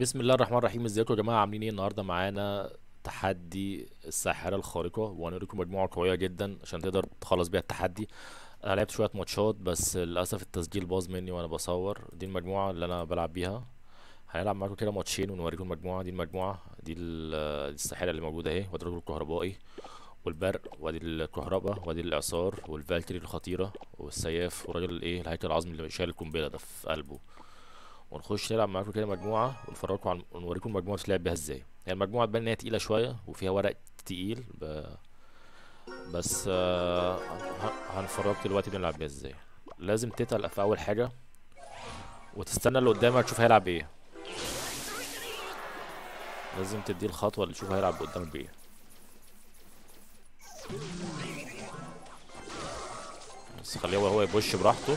بسم الله الرحمن الرحيم. ازيكم يا جماعه، عاملين ايه؟ النهارده معانا تحدي الساحره الخارقه، وهنوريكم مجموعه قويه جدا عشان تقدر تخلص بيها التحدي. انا لعبت شويه ماتشات بس للاسف التسجيل باظ مني وانا بصور. دي المجموعه اللي انا بلعب بيها، هنلعب معاكم كده ماتشين ونوريكم المجموعه. دي المجموعه دي الساحره اللي موجوده اهي، وادي الرجل الكهربائي والبرق، وادي الكهرباء، وادي الاعصار والفالتري الخطيره والسياف، والراجل الايه الهيكل العظمي اللي شايل القنبله ده في قلبه. ونخش نلعب معاكم كده مجموعه ونفرجكم عن ونوريكم المجموعه بتتلعب بيها ازاي. هي يعني المجموعه تبان ان هي تقيله شويه وفيها ورق تقيل بس هنفرجكم دلوقتي بنلعب بيها ازاي. لازم تتقل في اول حاجه وتستنى اللي قدامك تشوف هيلعب ايه، لازم تديه الخطوه اللي تشوف هيلعب قدامك بايه. بس خليه هو يبوش براحته،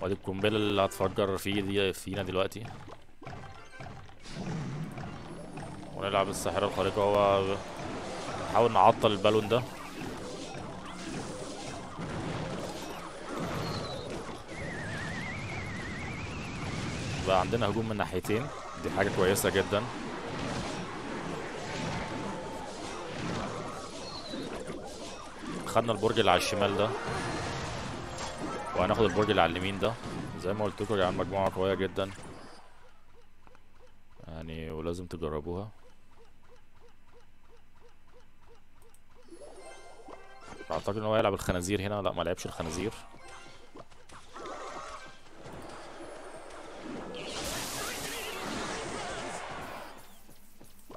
وادي القنبله اللي هتفجر فينا دلوقتي، ونلعب الساحره الخارقه. هو نحاول نعطل البالون ده، بقى عندنا هجوم من ناحيتين، دي حاجه كويسه جدا. خدنا البرج اللي على الشمال ده، وهناخد البرج اللي على اليمين ده. زي ما قلت لكم يا جماعه مجموعه قويه جدا يعني، ولازم تجربوها. اعتقد ان هو هيلعب الخنازير هنا. لا، ما لعبش الخنازير.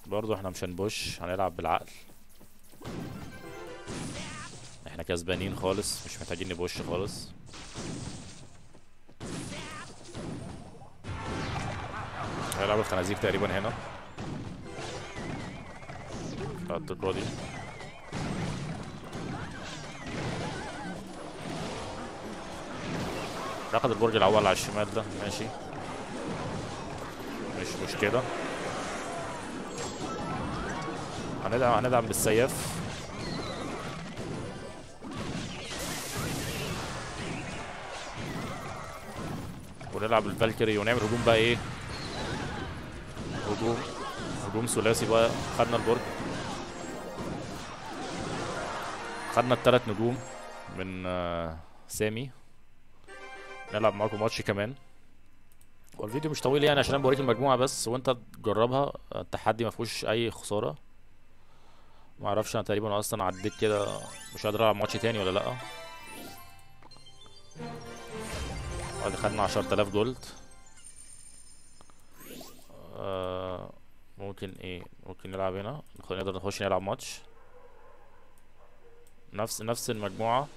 برضه احنا مش هنبوش، هنلعب بالعقل. احنا كسبانين خالص، مش محتاجين نبوش خالص. هيلعب الخنازير تقريبا هنا، بتاعت الرو دي. اخد البرج الاول على الشمال ده، ماشي مش مشكله. هندعم بالسيف. ونلعب الفالكري ونعمل هجوم بقى. ايه هجوم ثلاثي بقى. خدنا البرج، خدنا التلات نجوم من سامي. نلعب معاكم ماتش كمان، والفيديو مش طويل يعني عشان انا بوريك المجموعه بس وانت تجربها. التحدي مفيهوش اي خساره. معرفش انا تقريبا اصلا عديت كده، مش قادر العب ماتش تاني ولا لا. ادي خدنا 10000 جولد. ممكن ايه، ممكن نلعب هنا، نقدر نخش نلعب ماتش نفس المجموعة.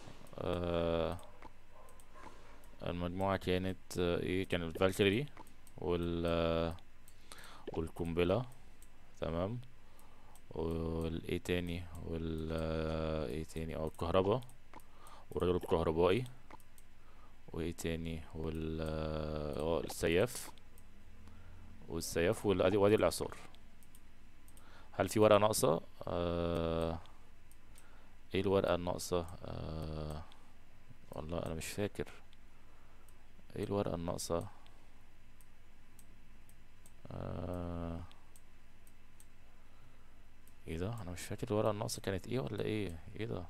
المجموعة كانت ايه، كانت الفالكري والقنبلة، تمام، والايه تاني والايه تاني او الكهرباء والرجل الكهربائي، وايه تاني والسياف وادي الاعصار. هل في ورقه ناقصه؟ ايه الورقه الناقصه؟ والله انا مش فاكر ايه الورقه الناقصه. ايه ده، انا مش فاكر الورقه الناقصه كانت ايه ولا ايه ده.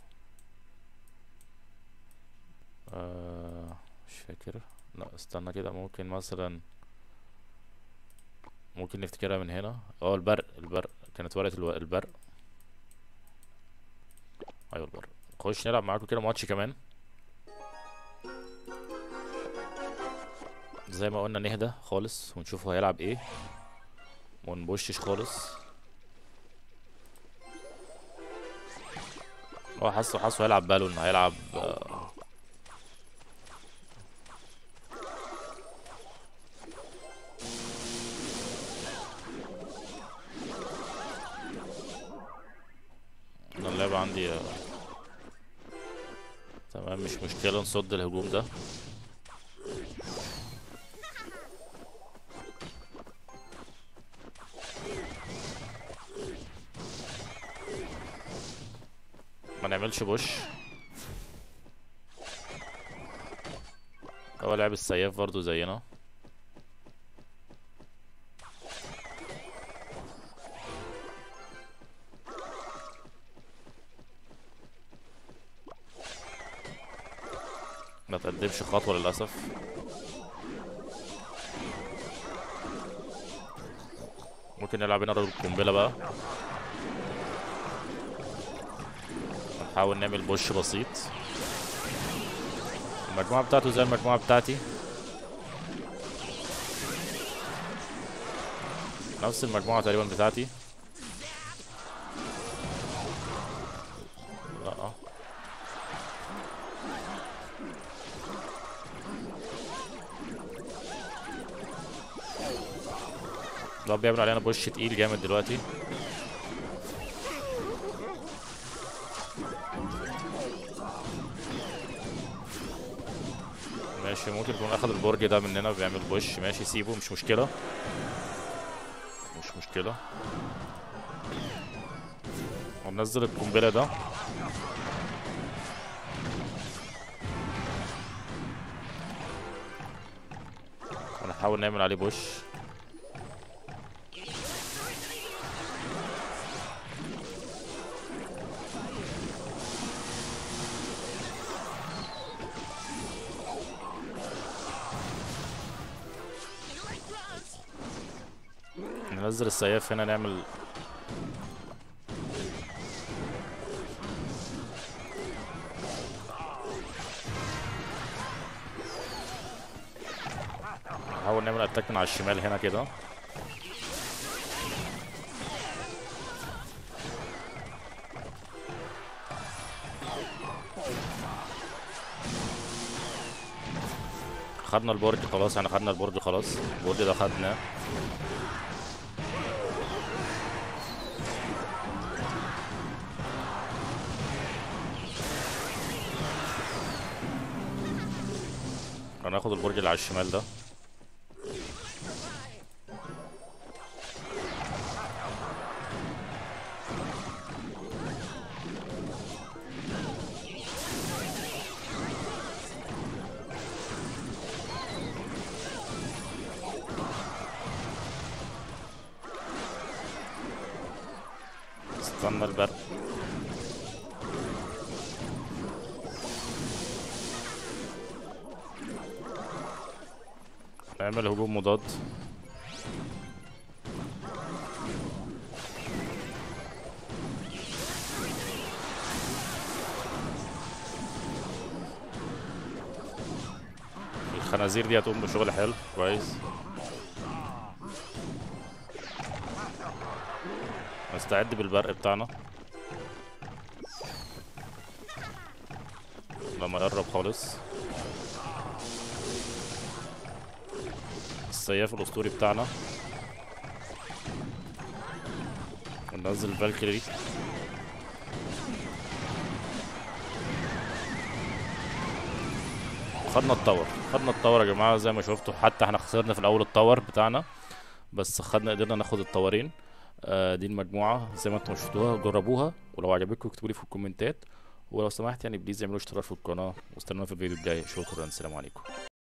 مش فاكر. لا استنى كده، ممكن مثلا ممكن نفتكرها من هنا. البرق كانت ورقة البرق. ايوه البرق. نخش نلعب معاكم كده ماتش كمان. زي ما قلنا نهدى خالص ونشوف هو هيلعب ايه، منبوشش خالص. حاسه هيلعب بالون، هيلعب اللاعب عندي. تمام مش مشكلة، نصد الهجوم ده. ما نعملش بوش. هو لاعب السياف برضو زينا. ما تقدمش خطوة للأسف. ممكن نلعب هنا ضرب القنبلة بقى، نحاول نعمل بوش بسيط. المجموعة بتاعته زي المجموعة بتاعتي، نفس المجموعة تقريبا بتاعتي. لا ده بيعمل علينا بوش تقيل جامد دلوقتي. ماشي، ممكن يكون اخد البرج ده مننا بيعمل بوش. ماشي سيبه، مش مشكلة مش مشكلة. وننزل القنبلة ده. ونحاول نعمل عليه بوش. ننزل السياف هنا، نعمل نحاول نعمل اتاك من على الشمال هنا كده. خدنا البورد خلاص، احنا خدنا البورد خلاص، البورد ده خدناه. هناخد البرج اللي على الشمال ده. استنى البرد. نعمل هجوم مضاد. الخنازير دي هتقوم بشغل حلو كويس. نستعد بالبرق بتاعنا لما يقرب خالص. السياف الاسطوري بتاعنا، وننزل الفالكيري. خدنا التاور، خدنا التاور يا جماعه زي ما شفتوا. حتى احنا خسرنا في الاول التاور بتاعنا، بس خدنا قدرنا ناخد التاورين. دي المجموعه زي ما انتم شفتوها، جربوها ولو عجبتكم اكتبوا لي في الكومنتات، ولو سمحت يعني بليز اعملوا اشتراك في القناه واستنونا في الفيديو الجاي. شكرا، السلام عليكم.